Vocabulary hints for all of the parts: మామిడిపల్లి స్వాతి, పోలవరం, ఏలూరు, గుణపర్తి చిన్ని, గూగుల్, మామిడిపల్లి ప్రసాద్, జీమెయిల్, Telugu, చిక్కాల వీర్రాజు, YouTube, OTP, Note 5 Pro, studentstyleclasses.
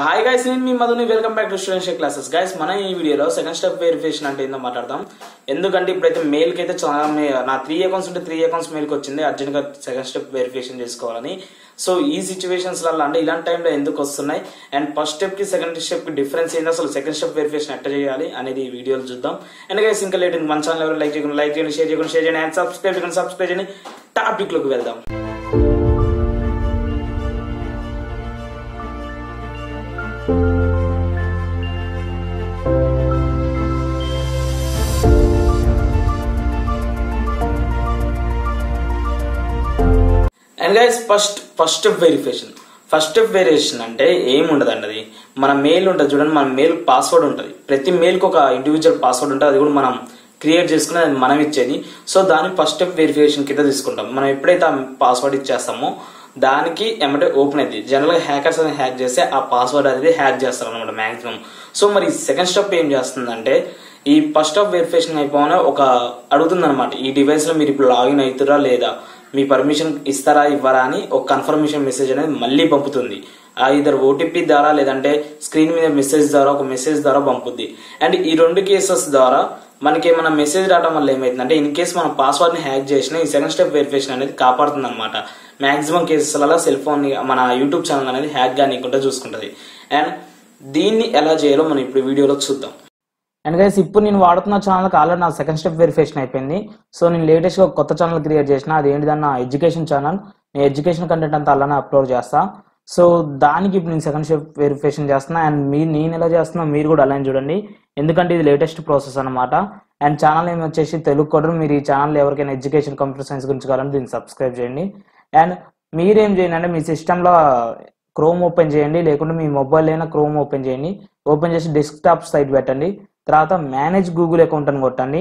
Hi guys, నేను మీ మధుని. Welcome back to student style classes. Guys, మనం ఈ వీడియోలో సెకండ్ స్టెప్ వెరిఫికేషన్ అంటే ఏందో మాట్లాడదాం. ఎందుకంటే ఇప్పుడైతే మెయిల్కి అయితే చాలా నా 3 accounts ఉంటే 3 accounts మెయిల్కి వచ్చింది, అర్జెంట్గా సెకండ్ స్టెప్ వెరిఫికేషన్ చేసుకోవాలని. సో ఈ సిచ్యువేషన్స్లలో అంటే ఇలాంటి టైంలో ఎందుకు వస్తున్నాయి అండ్ ఫస్ట్ స్టెప్కి సెకండ్ స్టెప్కి డిఫరెన్స్ ఏంది, అసలు సెకండ్ స్టెప్ వెరిఫికేషన్ ఎట్లా చేయాలి అనేది ఈ వీడియోలో చూద్దాం. అండ్ గైస్, ఇంకా లేట్ మన ఛానల్ ఎవరు లైక్ చేయండి, షేర్ చేయండి అండ్ సబ్స్క్రైబ్ చేయండి. టాపిక్లోకి వెళ్దాం. And guys, first step verification అంటే ఏముండదండి, అది మన మెయిల్ ఉంటుంది చూడండి, మన మెయిల్ పాస్వర్డ్ ఉంటుంది. ప్రతి మెయిల్కి ఒక ఇండివిజువల్ పాస్వర్డ్ ఉంటుంది, అది కూడా మనం క్రియేట్ చేసుకుని అది మనం ఇచ్చేది. సో దాన్ని ఫస్ట్ స్టెప్ వెరిఫికేషన్ కింద తీసుకుంటాం. మనం ఎప్పుడైతే ఆ పాస్వర్డ్ ఇచ్చేస్తామో దానికి ఏమంటే ఓపెన్ అయింది. జనరల్గా హ్యాకర్స్ అనేది హ్యాక్ చేస్తే ఆ పాస్వర్డ్ అనేది హ్యాక్ చేస్తారు అనమాట మ్యాక్సిమం. సో మరి సెకండ్ స్టెప్ ఏం చేస్తుందంటే, ఈ ఫస్ట్ స్టెప్ వెరిఫికేషన్ అయిపోయిన ఒక అడుగుతుంది అనమాట, ఈ డివైస్లో మీరు ఇప్పుడు లాగిన్ అవుతారా లేదా, మీ పర్మిషన్ ఇస్తారా ఇవ్వరా అని ఒక కన్ఫర్మేషన్ మెసేజ్ అనేది మళ్ళీ పంపుతుంది. ఇద్దరు ఓటీపీ ద్వారా లేదంటే స్క్రీన్ మీద మెసేజ్ ద్వారా ఒక మెసేజ్ ద్వారా పంపుద్ది. అండ్ ఈ 2 కేసెస్ ద్వారా మనకి ఏమైనా మెసేజ్ రావడం వల్ల ఏమైతుందంటే, ఇన్ కేసు మనం పాస్వర్డ్ని హ్యాక్ చేసినా ఈ సెకండ్ స్టెప్ వెరిఫికేషన్ అనేది కాపాడుతుంది అనమాట. మ్యాక్సిమం కేసెస్లలో సెల్ ఫోన్ మన యూట్యూబ్ ఛానల్ అనేది హ్యాక్ కానికుండా చూసుకుంటుంది. అండ్ దీన్ని ఎలా చేయాలో మనం ఇప్పుడు వీడియోలో చూద్దాం. అండ్ గైస్, ఇప్పుడు నేను వాడుతున్న ఛానల్కి ఆల్రెడీ నా సెకండ్ స్టెప్ వెరిఫికేషన్ అయిపోయింది. సో నేను లేటెస్ట్గా ఒక కొత్త ఛానల్ క్రియేట్ చేసిన, అది ఏంటిదన్న ఎడ్యుకేషన్ ఛానల్. నేను ఎడ్యుకేషన్ కంటెంట్ అంతా అలానే అప్లోడ్ చేస్తాను. సో దానికి ఇప్పుడు నేను సెకండ్ స్టెప్ వెరిఫికేషన్ చేస్తున్నా. అండ్ నేను ఎలా చేస్తున్నా మీరు కూడా అలానే చూడండి, ఎందుకంటే ఇది లేటెస్ట్ ప్రాసెస్ అనమాట. అండ్ ఛానల్ ఏమి వచ్చేసి తెలుగు కోడరు. మీరు ఈ ఛానల్ ఎవరికైనా ఎడ్యుకేషన్ కంప్యూటర్ సైన్స్ గురించి కావాలంటే దీన్ని సబ్స్క్రైబ్ చేయండి. అండ్ మీరేం చేయండి అంటే, మీ సిస్టంలో క్రోమ్ ఓపెన్ చేయండి, లేకుంటే మీ మొబైల్ అయినా క్రోమ్ ఓపెన్ చేయండి. ఓపెన్ చేసి డెస్క్టాప్ సైట్ పెట్టండి, తర్వాత మేనేజ్ గూగుల్ అకౌంట్ అని కొట్టండి.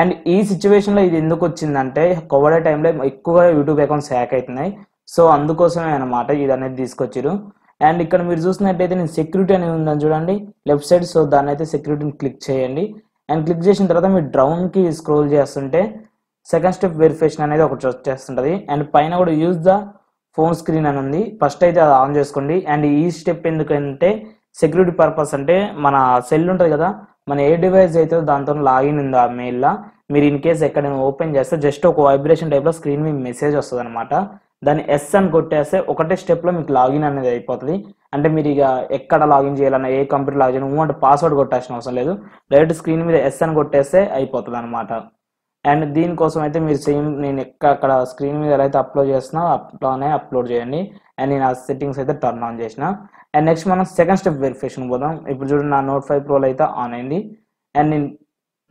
అండ్ ఈ సిచ్యువేషన్లో ఇది ఎందుకు వచ్చిందంటే, కోవిడ్ టైంలో ఎక్కువగా యూట్యూబ్ అకౌంట్స్ హ్యాక్ అవుతున్నాయి. సో అందుకోసమే అనమాట ఇది అనేది తీసుకొచ్చారు. అండ్ ఇక్కడ మీరు చూసినట్టయితే నేను సెక్యూరిటీ అనేది ఉందని చూడండి లెఫ్ట్ సైడ్. సో దాన్ని అయితే సెక్యూరిటీని క్లిక్ చేయండి. అండ్ క్లిక్ చేసిన తర్వాత మీరు డౌన్కి స్క్రోల్ చేస్తుంటే సెకండ్ స్టెప్ వెరిఫికేషన్ అనేది ఒకటి వచ్చేస్తుంటుంది. అండ్ పైన కూడా యూజ్ ద ఫోన్ స్క్రీన్ అని ఉంది, ఫస్ట్ అయితే అది ఆన్ చేసుకోండి. అండ్ ఈ స్టెప్ ఎందుకంటే సెక్యూరిటీ పర్పస్, అంటే మన సెల్ ఉంటుంది కదా, మన ఏ డివైస్ అయితే దాంతో లాగిన్ ఉందో ఆ మెయిల్లో, మీరు ఇన్ కేస్ ఎక్కడైనా ఓపెన్ చేస్తే జస్ట్ ఒక వైబ్రేషన్ టైప్లో స్క్రీన్ మీద మెసేజ్ వస్తుంది అనమాట. దాన్ని ఎస్ అని కొట్టేస్తే ఒకటే స్టెప్లో మీకు లాగిన్ అనేది అయిపోతుంది. అంటే మీరు ఇక ఎక్కడ లాగిన్ చేయాలన్నా, ఏ కంప్యూటర్ లాగిన్ చేయాలి అంటే పాస్వర్డ్ కొట్టాల్సిన అవసరం లేదు, డైరెక్ట్ స్క్రీన్ మీద ఎస్ అని కొట్టేస్తే అయిపోతుంది అనమాట. అండ్ దీనికోసం అయితే మీరు సేమ్ నేను అక్కడ స్క్రీన్ మీద ఎలా అయితే అప్లోడ్ చేస్తున్నా అట్లానే అప్లోడ్ చేయండి. అండ్ నేను ఆ సెట్టింగ్స్ అయితే టర్న్ ఆన్ చేసిన. అండ్ నెక్స్ట్ మనం సెకండ్ స్టెప్ వెరిఫికేషన్ పోదాం. ఇప్పుడు చూడండి నా Note 5 Pro అయితే ఆన్ అయింది. అండ్ నేను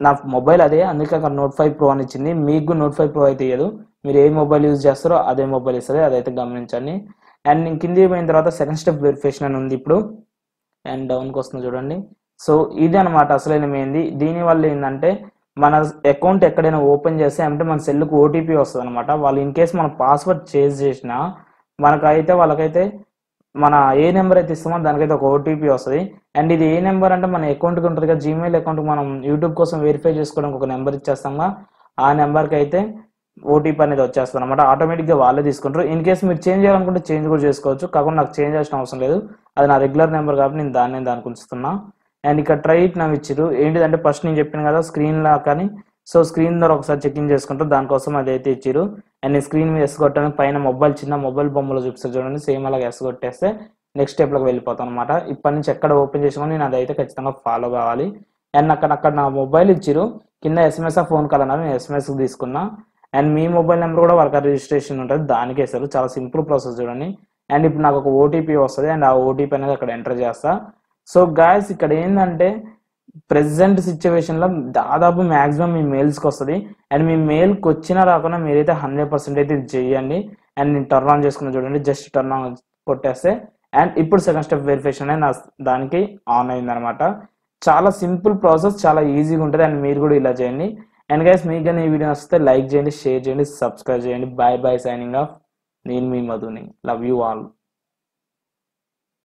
నా మొబైల్ అదే, అందుకే అక్కడ Note 5 Pro అని ఇచ్చింది. మీకు Note 5 Pro అయితే ఇవ్వదు, మీరు ఏ మొబైల్ యూజ్ చేస్తారో అదే మొబైల్ ఇస్తుంది, అదైతే గమనించండి. అండ్ నేను కింద పోయిన తర్వాత సెకండ్ స్టెప్ వెరిఫికేషన్ అని ఉంది ఇప్పుడు. అండ్ డౌన్కి వస్తుంది చూడండి. సో ఇది అనమాట అసలైన మెయిన్ది. దీనివల్ల ఏంటంటే మన అకౌంట్ ఎక్కడైనా ఓపెన్ చేస్తే అంటే మన సెల్కు ఓటీపీ వస్తుంది అనమాట. వాళ్ళు ఇన్ కేసు మన పాస్వర్డ్ చేంజ్ చేసినా మనకైతే వాళ్ళకైతే మన ఏ నెంబర్ అయితే ఇస్తామో దానికైతే ఒక ఓటీపీ వస్తుంది. అండ్ ఇది ఏ నెంబర్ అంటే మన అకౌంట్కి ఉంటుంది కదా, జీమెయిల్ అకౌంట్కి మనం యూట్యూబ్ కోసం వెరిఫై చేసుకోవడానికి ఒక నెంబర్ ఇచ్చేస్తాము, ఆ నెంబర్కి అయితే ఓటీపీ అనేది వచ్చేస్తుంది అనమాట. ఆటోమేటిక్గా వాళ్ళే తీసుకుంటారు. ఇన్ కేసు మీరు చేంజ్ చేయాలనుకుంటే చేంజ్ కూడా చేసుకోవచ్చు, కాకుండా నాకు చేంజ్ చేసిన అవసరం లేదు, అది నా రెగ్యులర్ నెంబర్ కాబట్టి నేను దాన్ని ఉంచుతున్నా. అండ్ ఇక్కడ ట్రై ఇట్ నాకు ఇచ్చారు. ఏంటిదంటే ఫస్ట్ నేను చెప్పాను కదా స్క్రీన్లా కానీ, సో స్క్రీన్ ద్వారా ఒకసారి చెకింగ్ చేసుకుంటారు, దానికోసం అది అయితే ఇచ్చారు. అండ్ స్క్రీన్ మీద ఎస్ కొట్టాను, పైన మొబైల్ చిన్న మొబైల్ బొమ్మలో చూపిస్తారు చూడండి, సేమ్ అలాగే ఎస్ కొట్టేస్తే నెక్స్ట్ స్టెప్లోకి వెళ్ళిపోతాం అనమాట. ఇప్పటి నుంచి ఎక్కడ ఓపెన్ చేసుకుని నేను అదైతే ఖచ్చితంగా ఫాలో కావాలి. అండ్ అక్కడ నా మొబైల్ ఇచ్చారు, కింద SMS ఫోన్ కాల్ అన్నారు, నేను SMS తీసుకున్నా. అండ్ మీ మొబైల్ నెంబర్ కూడా వాళ్ళకి రిజిస్ట్రేషన్ ఉంటుంది, దానికి వేస్తారు. చాలా సింపుల్ ప్రాసెస్ చూడండి. అండ్ ఇప్పుడు నాకు ఒక OTP వస్తుంది, అండ్ ఆ OTP అనేది అక్కడ ఎంటర్ చేస్తా. సో గాయస్, ఇక్కడ ఏంటంటే ప్రెసెంట్ సిచ్యువేషన్లో దాదాపు మ్యాక్సిమం మీ మెయిల్స్కి వస్తుంది. అండ్ మీ మెయిల్కి వచ్చినా రాకుండా మీరైతే 100% అయితే ఇది చేయండి. అండ్ నేను టర్న్ ఆన్ చేసుకున్నా చూడండి, జస్ట్ టర్న్ ఆన్ కొట్టేస్తే అండ్ ఇప్పుడు సెకండ్ స్టెప్ వెరిఫికేషన్ అనేది నా దానికి ఆన్ అయింది అనమాట. చాలా సింపుల్ ప్రాసెస్, చాలా ఈజీగా ఉంటుంది. అండ్ మీరు కూడా ఇలా చేయండి. అండ్ గైస్, మీకు కానీ ఈ వీడియో నచ్చితే లైక్ చేయండి, షేర్ చేయండి, సబ్స్క్రైబ్ చేయండి. Bye bye, signing off. నేను మీ మధుని. Love you all.